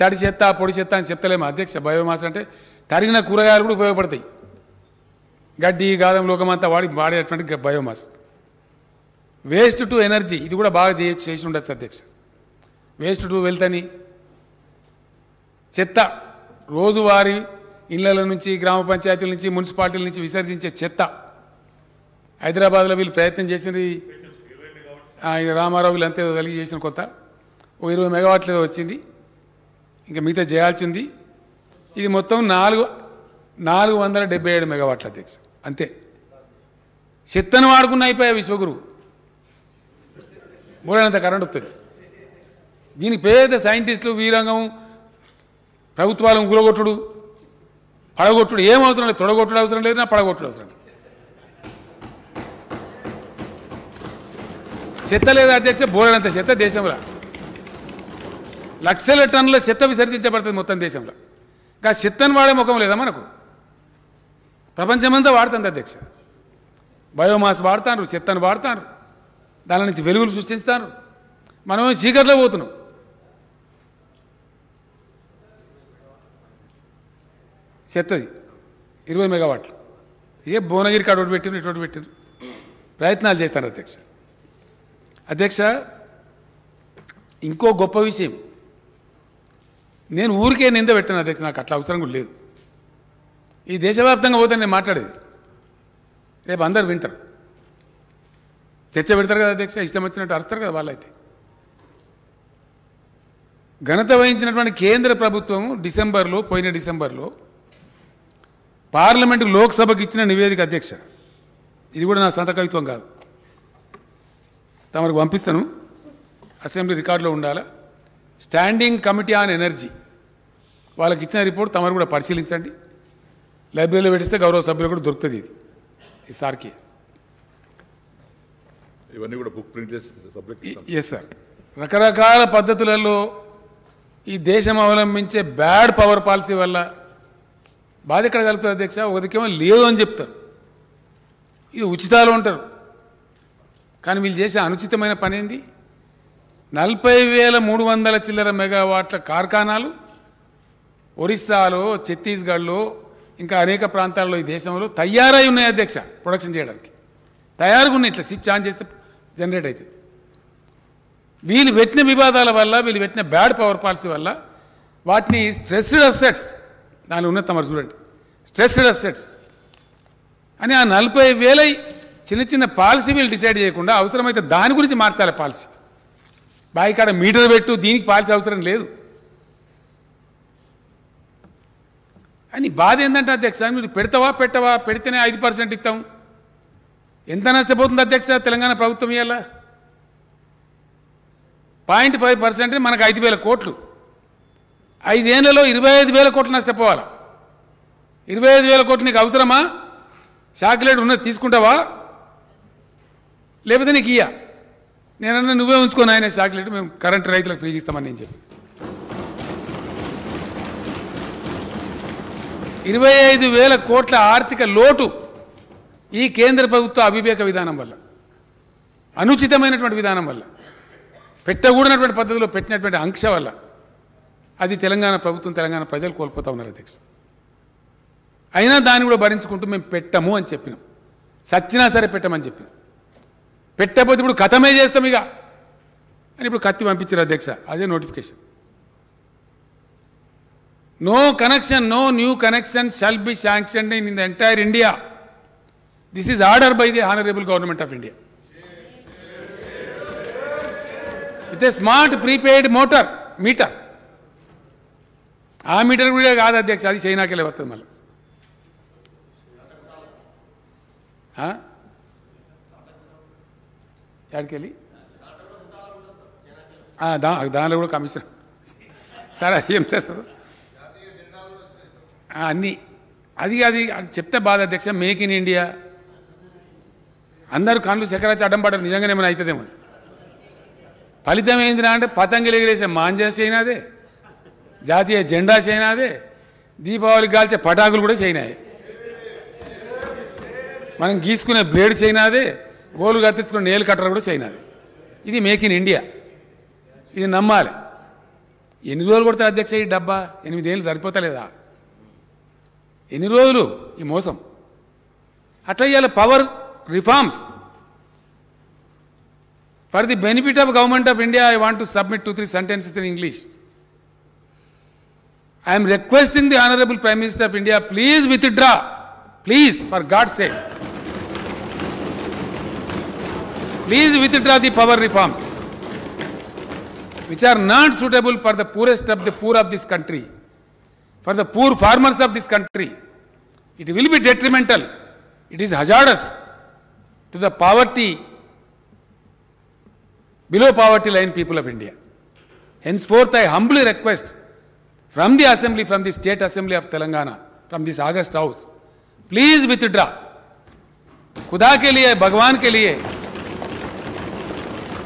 తడి చెత్త పొడి చెత్త అని చెప్తలేమా అధ్యక్ష? బయోమాస్ అంటే తరిగిన కూరగాయలు కూడా ఉపయోగపడతాయి. గడ్డి గాదం లోకమంతా వాడేటువంటి బయోమాస్. వేస్ట్ టు ఎనర్జీ ఇది కూడా బాగా చేసి ఉండొచ్చు అధ్యక్ష. వేస్ట్ టు వెల్త్ అని చెత్త రోజువారీ ఇళ్ల నుంచి గ్రామ పంచాయతీల నుంచి మున్సిపాలిటీల నుంచి విసర్జించే చెత్త హైదరాబాద్లో వీళ్ళు ప్రయత్నం చేసినది రామారావు వీళ్ళంతా కలిగి చేసిన కొత్త 20 మెగావాట్లు వచ్చింది. ఇంకా మిగతా చేయాల్సింది ఇది మొత్తం 477 మెగావాట్ల అధ్యక్ష. అంతే చెత్తను వాడుకున్న అయిపోయా విశ్వగురు మూడైనంత కరెంట్ వస్తుంది. దీనికి పేద సైంటిస్టులు వీరంగం ప్రభుత్వాలను గురగొట్టుడు పడగొట్టుడు ఏం అవసరం లేదు. తొడగొట్టుడు అవసరం లేదు, నా పడగొట్టుడు అవసరం లేదు. చెత్త లేదా అధ్యక్ష? బోలనంత చెత్త దేశంలో, లక్షల టన్నుల చెత్త విసర్జించబడుతుంది మొత్తం దేశంలో. ఇంకా చెత్తను వాడే ముఖం లేదా మనకు? ప్రపంచమంతా వాడుతుంది అధ్యక్ష. బయోమాస్ వాడతారు, చెత్తను వాడతారు, దాని నుంచి వెలుగులు సృష్టిస్తారు. మనమేమో చీకట్లో పోతున్నాం. చెత్తది 20 మెగావాట్లు ఏ భువనగిరికి అటువంటి పెట్టిన ఇటువంటి పెట్టిన ప్రయత్నాలు చేస్తారు అధ్యక్ష. అధ్యక్ష ఇంకో గొప్ప విషయం, నేను ఊరికే నింద పెట్టాను అధ్యక్ష, నాకు అట్లా అవసరం కూడా లేదు. ఈ దేశవ్యాప్తంగా పోతే నేను మాట్లాడేది రేపు అందరు వింటారు, చర్చ పెడతారు కదా అధ్యక్ష, ఇష్టం వచ్చినట్టు అరుస్తారు కదా. వాళ్ళైతే ఘనత వహించినటువంటి కేంద్ర ప్రభుత్వం పోయిన డిసెంబర్లో పార్లమెంటు లోక్సభకు ఇచ్చిన నివేదిక అధ్యక్ష, ఇది కూడా నా సొంత కవిత్వం కాదు, తమకు పంపిస్తాను, అసెంబ్లీ రికార్డులో ఉండాలా. స్టాండింగ్ కమిటీ ఆన్ ఎనర్జీ వాళ్ళకి ఇచ్చిన రిపోర్ట్ తమరు కూడా పరిశీలించండి. లైబ్రరీలో పెట్టిస్తే గౌరవ సభ్యులు కూడా దొరుకుతుంది. ఇది ఈ సార్కి ఇవన్నీ కూడా బుక్ ప్రింట్ చేసి ఎస్ సార్ రకరకాల పద్ధతులలో ఈ దేశం అవలంబించే బ్యాడ్ పవర్ పాలసీ వల్ల బాధ ఎక్కడ కలుగుతుంది అధ్యక్ష? ఒకరికేమో లేదు అని చెప్తారు, ఇది ఉచితాలు ఉంటారు. కానీ వీళ్ళు చేసే అనుచితమైన పని ఏంది? 40,300 చిల్లర మెగావాట్ల కార్ఖానాలు ఒరిస్సాలో, ఛత్తీస్గఢ్లో, ఇంకా అనేక ప్రాంతాల్లో ఈ దేశంలో తయారై ఉన్నాయి అధ్యక్ష. ప్రొడక్షన్ చేయడానికి తయారుగా ఉన్నాయి, ఇట్లా స్విచ్ ఆన్ చేస్తే జనరేట్ అవుతుంది. వీళ్ళు పెట్టిన వివాదాల వల్ల, వీళ్ళు పెట్టిన బ్యాడ్ పవర్ పాలసీ వల్ల వాటిని స్ట్రెస్డ్ అసెట్స్, దాని ఉన్న తమరు చూడండి, స్ట్రెస్డ్ అసెట్స్ అని 40,000 చిన్న చిన్న పాలసీ వీళ్ళు డిసైడ్ చేయకుండా అవసరమైతే దాని గురించి మార్చాలి పాలసీ. బాయికాడ మీటర్ పెట్టు, దీనికి పాలసీ అవసరం లేదు అని బాధ ఏంటంటే అధ్యక్ష, మీరు పెడతావా పెడితేనే 5% ఇస్తాం. ఎంత నష్టపోతుంది అధ్యక్ష తెలంగాణ ప్రభుత్వం? ఇవాళ 0.5% మనకు 5,000 కోట్లు, 5 ఏళ్లలో 25,000 కోట్లు నష్టపోవాలి. 25,000 కోట్లు నీకు అవసరమా? చాక్లెట్ ఉన్నది తీసుకుంటావా, లేకపోతే నీకు ఇయ్యా? నేనన్నా నువ్వే ఉంచుకొని ఆయన చాక్లెట్ మేము కరెంటు రైతులకు ఫ్రీగా ఇస్తామని నేను చెప్పి 25,000 కోట్ల ఆర్థిక లోటు ఈ కేంద్ర ప్రభుత్వ అవివేక విధానం వల్ల, అనుచితమైనటువంటి విధానం వల్ల, పెట్టకూడనటువంటి పద్ధతిలో పెట్టినటువంటి ఆంక్ష వల్ల అది తెలంగాణ ప్రభుత్వం, తెలంగాణ ప్రజలు కోల్పోతూ ఉన్నారు అధ్యక్ష. అయినా దాన్ని కూడా భరించుకుంటూ మేము పెట్టము అని చెప్పినాం, సచ్చినా సరే పెట్టమని చెప్పినాం. పెట్టకపోతే ఇప్పుడు కథమే చేస్తాం ఇక అని ఇప్పుడు కత్తి పంపించారు అధ్యక్ష. అదే notification, no new connection shall be sanctioned in the entire India. This is order by the honourable government of India with a smart prepaid meter. ఆ మీటర్ కూడా కాదు అధ్యక్ష, అది చైనాకెళ్ళి వస్తుంది. మళ్ళీ ఎక్కడికెళ్ళి దానిలో కూడా కమిషన్ సరే ఏం చేస్తారు అన్నీ అది చెప్తే బాధ అధ్యక్ష. మేక్ ఇన్ ఇండియా అందరూ కళ్ళు చక్రాచి అడ్డం పడ్డారు, నిజంగానే ఏమైనా అవుతుందేమో. ఫలితం ఏందిరా అంటే పతంగులు ఎగిరేసే మాంజా చైనాదే, జాతీయ జెండా చైనాదే, దీపావళికి కాల్చే పటాకులు కూడా చైనాయే, మనం గీసుకునే బ్లేడ్ చైనాదే, గోలు కత్తించుకునే నేలు కట్టరు కూడా చైనాదే. ఇది మేక్ ఇన్ ఇండియా, ఇది నమ్మాలి. ఎన్ని రోజులు కొడతారు అధ్యక్ష ఈ డబ్బా? 8 ఏళ్ళు సరిపోతలేదా? ఎన్ని రోజులు ఈ మోసం? అట్లా ఇయాల power reforms for the benefit of government of India. I want to submit 2-3 sentences in English. I am requesting the honorable Prime Minister of India, please withdraw, please, for God's sake, please withdraw the power reforms which are not suitable for the poorest of the poor of this country, for the poor farmers of this country. It will be detrimental, it is hazardous to the poverty, below poverty line people of India. Henceforth, I humbly request from the assembly, from the State Assembly of Telangana, from this August House, please withdraw. खुदा के लिए, भगवान के लिए,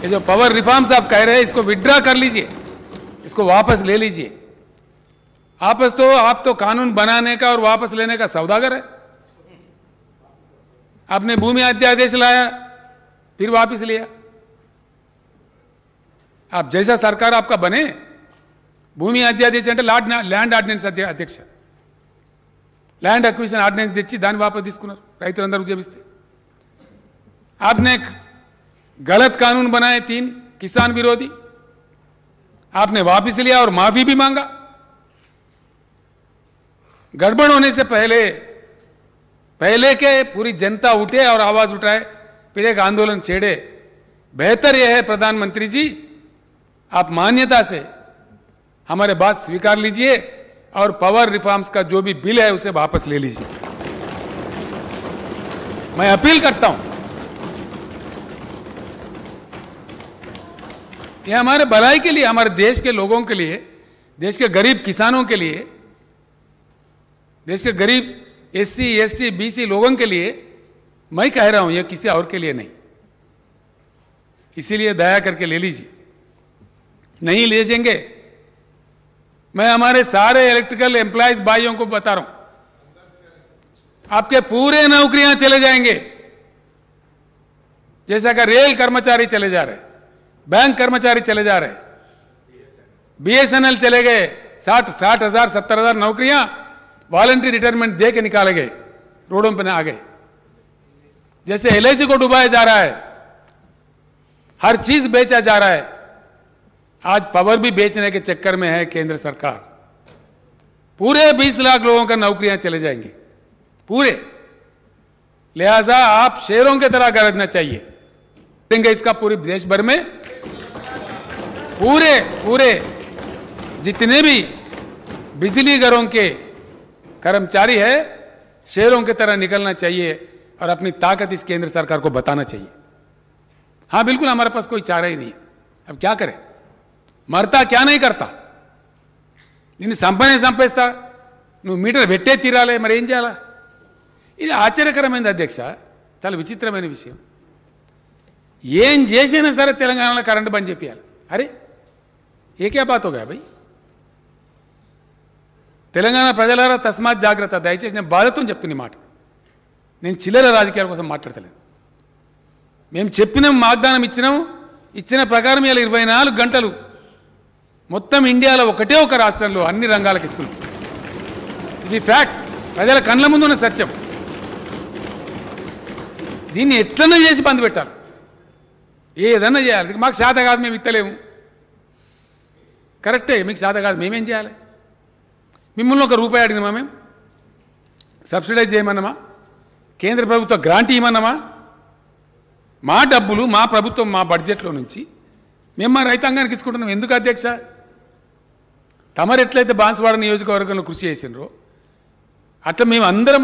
ये जो power reforms आप कह रहे हैं, इसको विड्रा कर लीजिए, इसको वापस ले लीजिए। आपस तो आप तो कानून बनाने का और वापस लेने का सौदागर है। आपने भूमि अध्यादेश लाया, फिर वापस लिया। आप जैसा सरकार आपका बने, భూమి అధ్యాదేశం అంటే ల్యాండ్ ఆర్డినెన్స్ అధ్యక్ష, ల్యాండ్ అక్విజిషన్ ఆర్డినెన్స్ తెచ్చి దాన్ని వాపసు తీసుకున్నారు రైతులందరూ ఉద్యమిస్తే। आपने गलत कानून बनाए 3 किसान विरोधी, आपने वापस लिया और माफी भी मांगा। गड़बड़ होने से पहले पहले के पूरी जनता उठे और आवाज उठाए, फिर एक आंदोलन छेड़े। बेहतर यह है प्रधानमंत्री जी, आप मान्यता से हमारे बात स्वीकार लीजिए और पावर रिफॉर्म्स का जो भी बिल है उसे वापस ले लीजिए। मैं अपील करता हूं, यह हमारे भलाई के लिए, हमारे देश के लोगों के लिए, देश के गरीब किसानों के लिए, देश के गरीब SC, ST, BC लोगों के लिए मैं कह रहा हूं, यह किसी और के लिए नहीं। इसीलिए दया करके ले लीजिए, नहीं ले जाएंगे। मैं हमारे सारे इलेक्ट्रिकल एम्प्लॉयज भाइयों को बता रहा हूं, आपके पूरे नौकरियां चले जाएंगे, जैसा कि रेल कर्मचारी चले जा रहे, बैंक कर्मचारी चले जा रहे, BSNL चले गए, 60,000-70,000 नौकरियां वॉलंटरी रिटायरमेंट दे के निकाले गए, रोडों पर आ गए। जैसे LIC को डुबाया जा रहा है, हर चीज बेचा जा रहा है, आज पावर भी बेचने के चक्कर में है केंद्र सरकार। पूरे 20 लाख लोगों का नौकरियां चले जाएंगी पूरे। लिहाजा आप शेरों की तरह गरजना चाहिए। इसका पूरे देश भर में पूरे जितने भी बिजली घरों के कर्मचारी है, शेरों की तरह निकलना चाहिए और अपनी ताकत इस केंद्र सरकार को बताना चाहिए। हाँ बिल्कुल, हमारे पास कोई चारा ही नहीं है, अब क्या करें? मरता क्या नहीं करता, नीन्ను సంపనే సంపేస్తా, నువ్వు మీటర్ పెట్టే తీరాలే, మరి ఏం చేయాలా? ఇది ఆశ్చర్యకరమైనది అధ్యక్ష, చాలా విచిత్రమైన విషయం। ఏం చేసినా సరే తెలంగాణలో కరెంట్ బంద్ చేయాలి। అరే ఏ క్యా బాత్ హో గయా భాయ్। తెలంగాణ ప్రజలారా తస్మాత్ జాగ్రత్త। దయచేసి నేను బాధతో చెప్తున్నా మాట, నేను చిల్లర రాజకీయాల కోసం మాట్లాడతలేను। మేము చెప్పినాం, వాగ్దానం ఇచ్చినాం, ఇచ్చిన ప్రకారం ఇలా 24 గంటలు మొత్తం ఇండియాలో ఒకటే ఒక రాష్ట్రంలో అన్ని రంగాలకు ఇస్తుంది। ఇది ఫ్యాక్ట్, ప్రజల కళ్ళ ముందు ఉన్న సత్యం। దీన్ని ఎట్లన్నా చేసి బంద్ పెట్టాలి, ఏదన్నా చేయాలి। మాకు శాత కాదు, మేము ఇత్తలేము, కరెక్టే, మీకు శాత కాదు, మేమేం చేయాలి? మిమ్మల్ని ఒక రూపాయి అడిగినామా? మేము సబ్సిడైజ్ చేయమన్నామా? కేంద్ర ప్రభుత్వం గ్రాంట్ ఇవ్వమన్నామా? మా డబ్బులు మా ప్రభుత్వం మా బడ్జెట్లో నుంచి మేము మా రైతాంగానికి ఇచ్చుకుంటున్నాం ఎందుకు అధ్యక్ష? తమరు ఎట్లయితే బాన్స్వాడ నియోజకవర్గంలో కృషి చేసినారో అట్లా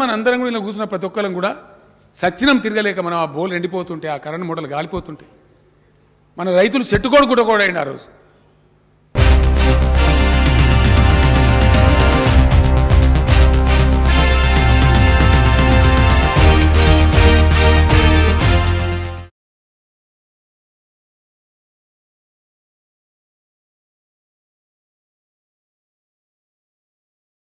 మన అందరం కూడా ఇలా కూర్చున్న ప్రతి ఒక్కరం కూడా సచ్చినం తిరగలేక మనం ఆ బోల్ ఎండిపోతుంటే, ఆ కరెంట్ మూటలు గాలిపోతుంటే, మన రైతులు చెట్టుకోడు గుట్టకోడైన ఆ రోజు